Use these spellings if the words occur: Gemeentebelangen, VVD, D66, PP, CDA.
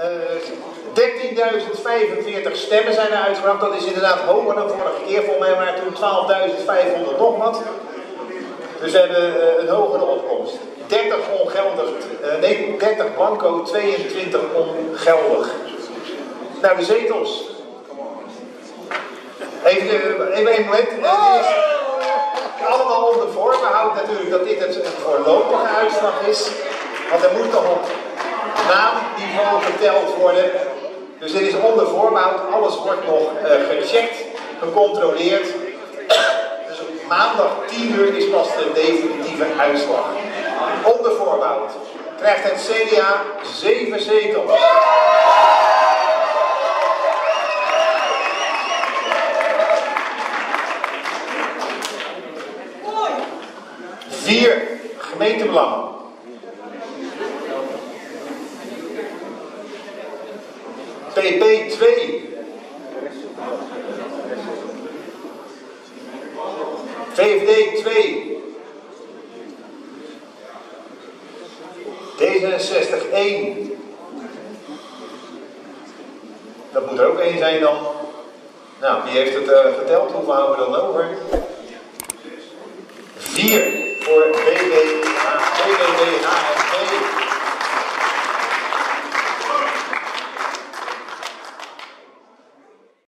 13.045 stemmen zijn er uitgebracht. Dat is inderdaad hoger dan vorige keer. Volgens mij waren toen 12.500 nog wat. Dus we hebben een hogere opkomst. 30 ongeldig, nee, 30 blanco, 22 ongeldig. Nou, de zetels. Even een moment. Allemaal onder voorbehoud natuurlijk dat dit een voorlopige uitslag is. Want er moet nog op naamniveau geteld worden. Dus dit is onder voorbehoud. Alles wordt nog gecheckt, gecontroleerd. Dus op maandag 10 uur is pas de definitieve uitslag. Onder voorbehoud krijgt het CDA 7 zetels. Vier Gemeentebelangen. PP 2. VVD 2. D66 1. Dat moet er ook 1 zijn dan. Nou, wie heeft het verteld? Hoeveel houden we dan over? 4. Voor VVD, HVD, HVD.